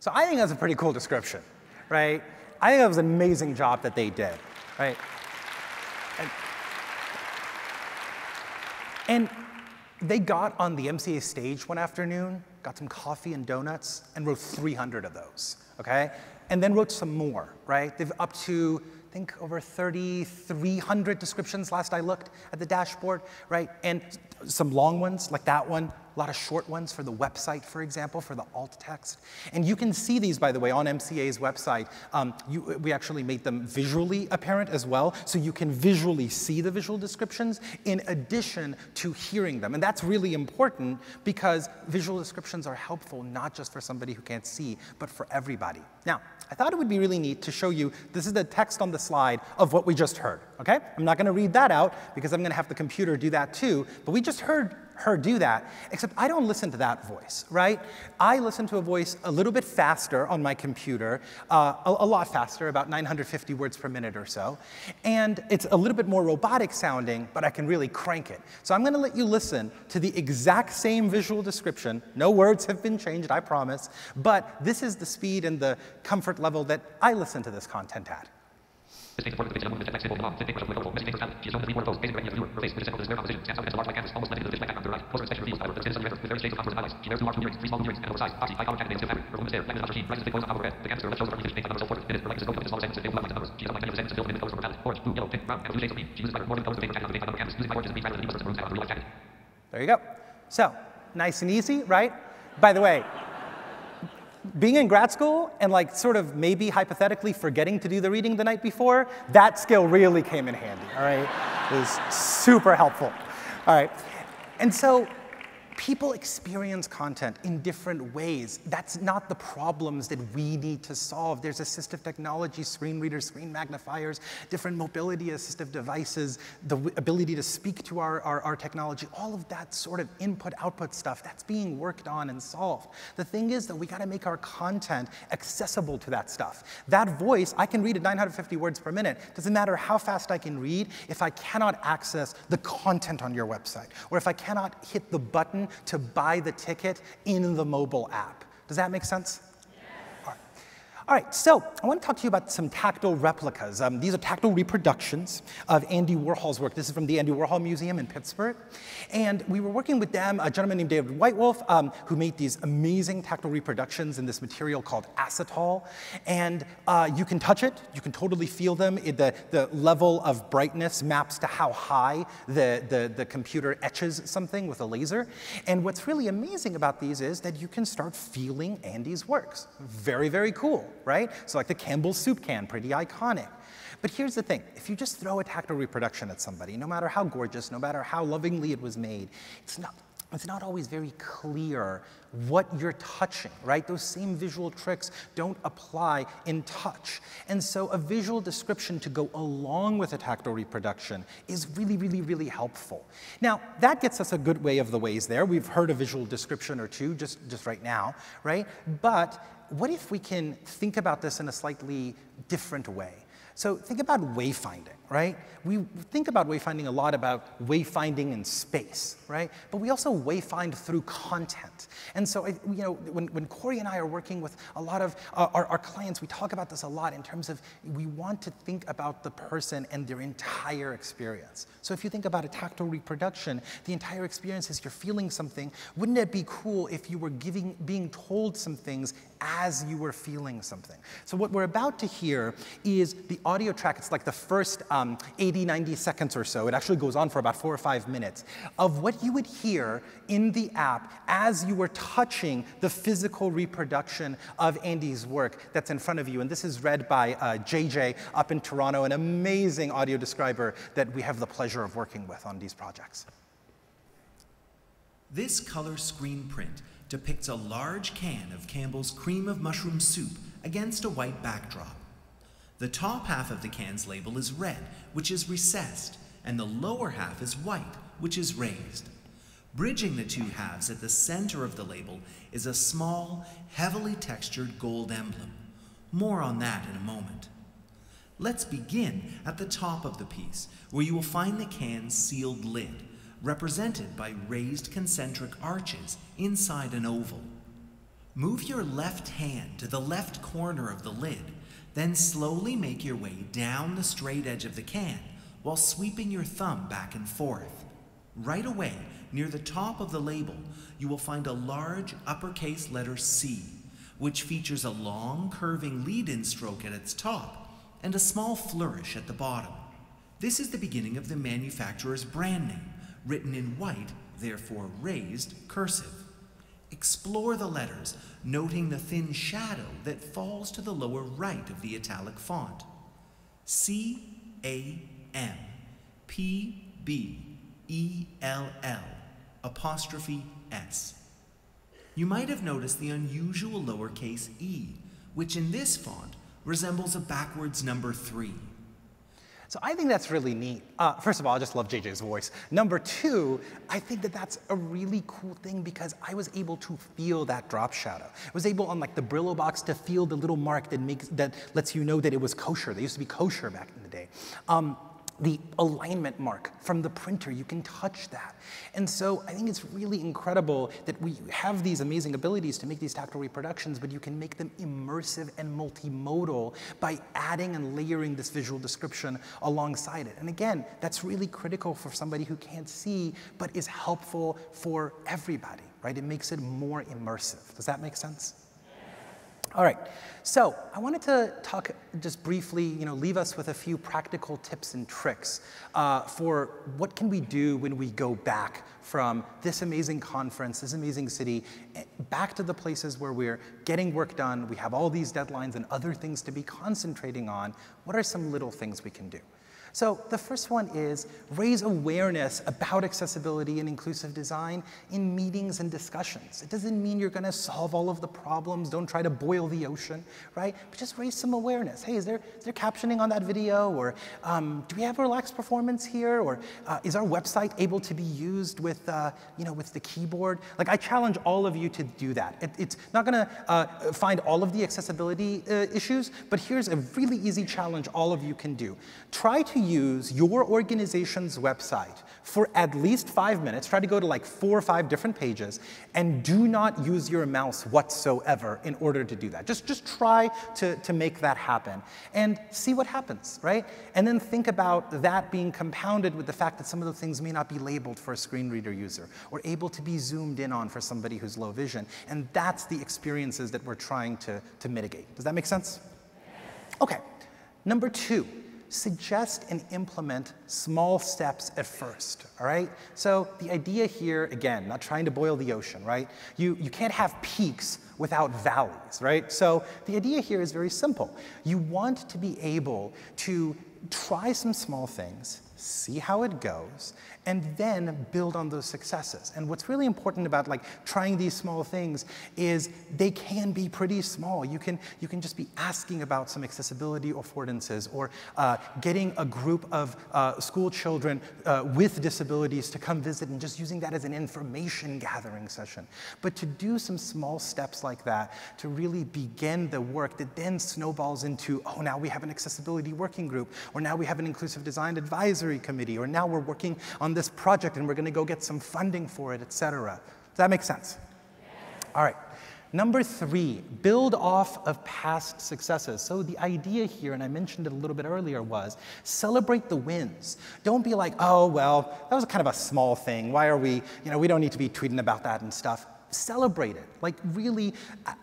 So I think that's a pretty cool description, right? I think that was an amazing job that they did, right? And, and they got on the M C A stage one afternoon, got some coffee and donuts, and wrote three hundred of those, okay? And then wrote some more, right? They've up to, I think, over thirty-three hundred descriptions last I looked at the dashboard, right? And some long ones, like that one, a lot of short ones for the website, for example, for the alt text. And you can see these, by the way, on M C A's website. Um, you, we actually made them visually apparent as well, so you can visually see the visual descriptions in addition to hearing them. And that's really important because visual descriptions are helpful not just for somebody who can't see, but for everybody. Now, I thought it would be really neat to show you, this is the text on the slide of what we just heard, okay? I'm not gonna read that out because I'm gonna have the computer do that too, but we just heard her do that, except I don't listen to that voice, right? I listen to a voice a little bit faster on my computer, uh, a, a lot faster, about nine hundred fifty words per minute or so, and it's a little bit more robotic sounding, but I can really crank it. So I'm gonna let you listen to the exact same visual description. No words have been changed, I promise, but this is the speed and the comfort level that I listen to this content at. This painted portrait depicts a woman with jet black skin holding a long, thin paintbrush up to a colorful. She is shown in a three-quarter pose, gazing directly at the viewer. Her face, which is central to the square composition, stands out against a large white canvas, almost blending into the pitch black background to her right. Closer inspection reveals brighter, thin skin with various shades of contours and highlights. She wears two large earrings, three small earrings, and an oversized, boxy, high-collared jacket made of stiff fabric. Her voluminous hair, black with an ochre sheen, rises thick coils on top of her head. The canvas to her left shows a partly finished painted self-portrait. In it, her likeness is broken into smaller segments that fade with outlines and numbers. She has outlined many of the segments and filled them in with colors from her palette: orange, There you go. So, nice and easy, right? By the way, being in grad school and like sort of maybe hypothetically forgetting to do the reading the night before, that skill really came in handy, all right? It was super helpful, all right? And so people experience content in different ways. That's not the problems that we need to solve. There's assistive technology, screen readers, screen magnifiers, different mobility assistive devices, the ability to speak to our, our, our technology, all of that sort of input-output stuff, that's being worked on and solved. The thing is that we gotta make our content accessible to that stuff. That voice, I can read at nine hundred fifty words per minute. Doesn't matter how fast I can read if I cannot access the content on your website, or if I cannot hit the button to buy the ticket in the mobile app. Does that make sense? Yes. All right. All right, so I want to talk to you about some tactile replicas. Um, these are tactile reproductions of Andy Warhol's work. This is from the Andy Warhol Museum in Pittsburgh. And we were working with them, a gentleman named David Whitewolf, um, who made these amazing tactile reproductions in this material called acetol. And uh, you can touch it. You can totally feel them. It, the, the level of brightness maps to how high the, the, the computer etches something with a laser. And what's really amazing about these is that you can start feeling Andy's works. Very, very cool. Right? So like the Campbell's soup can, pretty iconic. But here's the thing, if you just throw a tactile reproduction at somebody, no matter how gorgeous, no matter how lovingly it was made, it's not, it's not always very clear what you're touching, right? Those same visual tricks don't apply in touch. And so a visual description to go along with a tactile reproduction is really, really, really helpful. Now, that gets us a good way of the ways there. We've heard a visual description or two just, just right now, right? But what if we can think about this in a slightly different way? So think about wayfinding, right? We think about wayfinding a lot about wayfinding in space, right? But we also wayfind through content. And so, I, you know, when, when Corey and I are working with a lot of uh, our, our clients, we talk about this a lot in terms of we want to think about the person and their entire experience. So if you think about a tactile reproduction, the entire experience is you're feeling something. Wouldn't it be cool if you were giving, being told some things as you were feeling something? So what we're about to hear is the audio track. It's like the first um, eighty, ninety seconds or so. It actually goes on for about four or five minutes of what you would hear in the app as you were touching the physical reproduction of Andy's work that's in front of you. And this is read by uh, J J up in Toronto, an amazing audio describer that we have the pleasure of working with on these projects. This color screen print depicts a large can of Campbell's cream of mushroom soup against a white backdrop. The top half of the can's label is red, which is recessed, and the lower half is white, which is raised. Bridging the two halves at the center of the label is a small, heavily textured gold emblem. More on that in a moment. Let's begin at the top of the piece, where you will find the can's sealed lid, represented by raised concentric arches inside an oval. Move your left hand to the left corner of the lid, then slowly make your way down the straight edge of the can while sweeping your thumb back and forth. Right away, near the top of the label, you will find a large uppercase letter C, which features a long curving lead-in stroke at its top and a small flourish at the bottom. This is the beginning of the manufacturer's brand name, written in white, therefore raised, cursive. Explore the letters, noting the thin shadow that falls to the lower right of the italic font. C A M P B E L L apostrophe S. You might have noticed the unusual lowercase e, which in this font resembles a backwards number three. So I think that's really neat. Uh, first of all, I just love J J's voice. Number two, I think that that's a really cool thing because I was able to feel that drop shadow. I was able on like the Brillo box to feel the little mark that makes that lets you know that it was kosher. They used to be kosher back in the day. Um, the alignment mark from the printer, you can touch that. And so I think it's really incredible that we have these amazing abilities to make these tactile reproductions, but you can make them immersive and multimodal by adding and layering this visual description alongside it. And again, that's really critical for somebody who can't see, but is helpful for everybody, right? It makes it more immersive. Does that make sense? All right, so I wanted to talk just briefly, you know, leave us with a few practical tips and tricks uh, for what can we do when we go back from this amazing conference, this amazing city, back to the places where we're getting work done, we have all these deadlines and other things to be concentrating on. What are some little things we can do? So the first one is raise awareness about accessibility and inclusive design in meetings and discussions. It doesn't mean you're going to solve all of the problems. Don't try to boil the ocean, right? But just raise some awareness. Hey, is there, is there captioning on that video? Or um, do we have a relaxed performance here? Or uh, is our website able to be used with, uh, you know, with the keyboard? Like, I challenge all of you to do that. It, it's not going to uh, find all of the accessibility uh, issues, but here's a really easy challenge all of you can do. Try to use your organization's website for at least five minutes, try to go to like four or five different pages, and do not use your mouse whatsoever in order to do that. Just, just try to, to make that happen and see what happens, right? And then think about that being compounded with the fact that some of the things may not be labeled for a screen reader user or able to be zoomed in on for somebody who's low vision. And that's the experiences that we're trying to, to mitigate. Does that make sense? Okay, number two. Suggest and implement small steps at first, all right? So the idea here, again, not trying to boil the ocean, right? You, you can't have peaks without valleys, right? So the idea here is very simple. You want to be able to try some small things, see how it goes, and then build on those successes. And what's really important about like trying these small things is they can be pretty small. You can, you can just be asking about some accessibility affordances or uh, getting a group of uh, school children uh, with disabilities to come visit and just using that as an information gathering session. But to do some small steps like that to really begin the work that then snowballs into, oh, now we have an accessibility working group, or now we have an inclusive design advisory committee, or now we're working on this project and we're going to go get some funding for it, et cetera. Does that make sense? Yeah. All right. Number three, build off of past successes. So the idea here, and I mentioned it a little bit earlier, was celebrate the wins. Don't be like, oh, well, that was kind of a small thing. Why are we, you know, we don't need to be tweeting about that and stuff. Celebrate it, like really,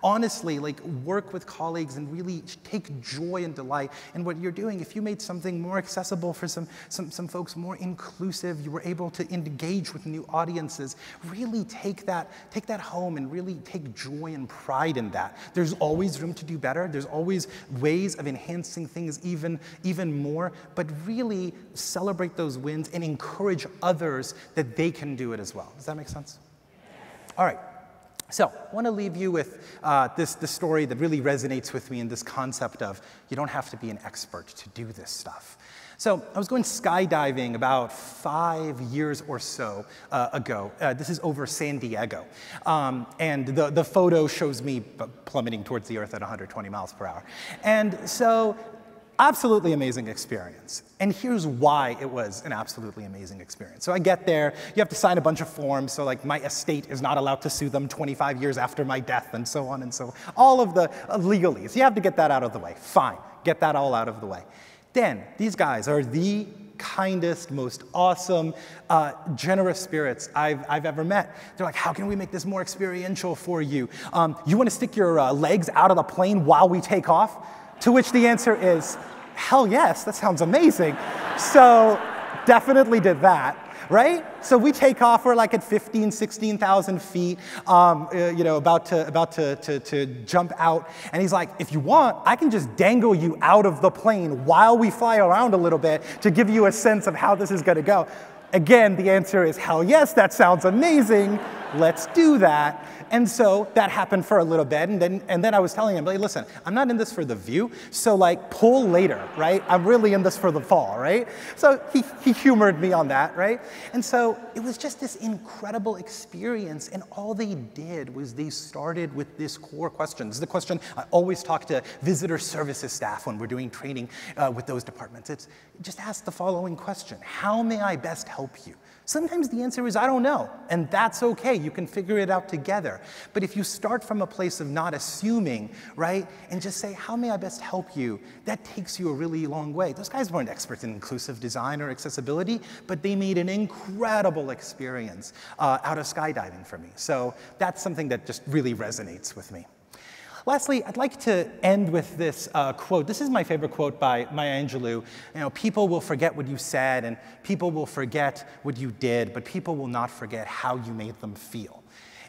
honestly, like work with colleagues and really take joy and delight in what you're doing. If you made something more accessible for some, some, some folks, more inclusive, you were able to engage with new audiences, really take that, take that home and really take joy and pride in that. There's always room to do better. There's always ways of enhancing things even, even more, but really celebrate those wins and encourage others that they can do it as well. Does that make sense? All right. So I want to leave you with uh, this, this story that really resonates with me in this concept of you don't have to be an expert to do this stuff. So I was going skydiving about five years or so uh, ago. Uh, this is over San Diego. Um, and the, the photo shows me plummeting towards the earth at one hundred twenty miles per hour. And so absolutely amazing experience. And here's why it was an absolutely amazing experience. So I get there, you have to sign a bunch of forms, so like my estate is not allowed to sue them twenty-five years after my death, and so on and so on. All of the legalese, you have to get that out of the way. Fine, get that all out of the way. Then, these guys are the kindest, most awesome, uh, generous spirits I've, I've ever met. They're like, how can we make this more experiential for you? Um, you want to stick your uh, legs out of the plane while we take off? To which the answer is, hell yes, that sounds amazing. So definitely did that, right? So we take off, we're like at fifteen, sixteen thousand feet, um, uh, you know, about, to, about to, to, to jump out. And he's like, if you want, I can just dangle you out of the plane while we fly around a little bit to give you a sense of how this is gonna go. Again, the answer is, hell yes, that sounds amazing. Let's do that. And so that happened for a little bit. And then, and then I was telling him, like, listen, I'm not in this for the view. So like, pull later, right? I'm really in this for the fall, right? So he, he humored me on that, right? And so it was just this incredible experience. And all they did was they started with this core question. This is the question I always talk to visitor services staff when we're doing training uh, with those departments. It's just ask the following question. How may I best help you? Sometimes the answer is, I don't know, and that's okay. You can figure it out together. But if you start from a place of not assuming, right, and just say, how may I best help you, that takes you a really long way. Those guys weren't experts in inclusive design or accessibility, but they made an incredible experience uh, out of skydiving for me. So that's something that just really resonates with me. Lastly, I'd like to end with this uh, quote. This is my favorite quote by Maya Angelou. You know, people will forget what you said, and people will forget what you did, but people will not forget how you made them feel.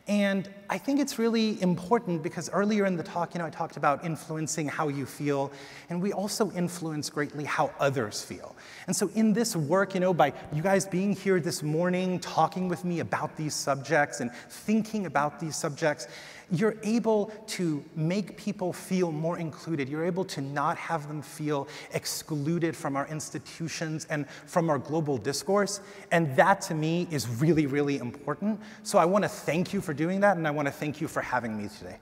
And I think it's really important because earlier in the talk, you know, I talked about influencing how you feel, and we also influence greatly how others feel. And so in this work, you know, by you guys being here this morning, talking with me about these subjects and thinking about these subjects, you're able to make people feel more included. You're able to not have them feel excluded from our institutions and from our global discourse. And that, to me, is really, really important. So I want to thank you for doing that, and I want to thank you for having me today.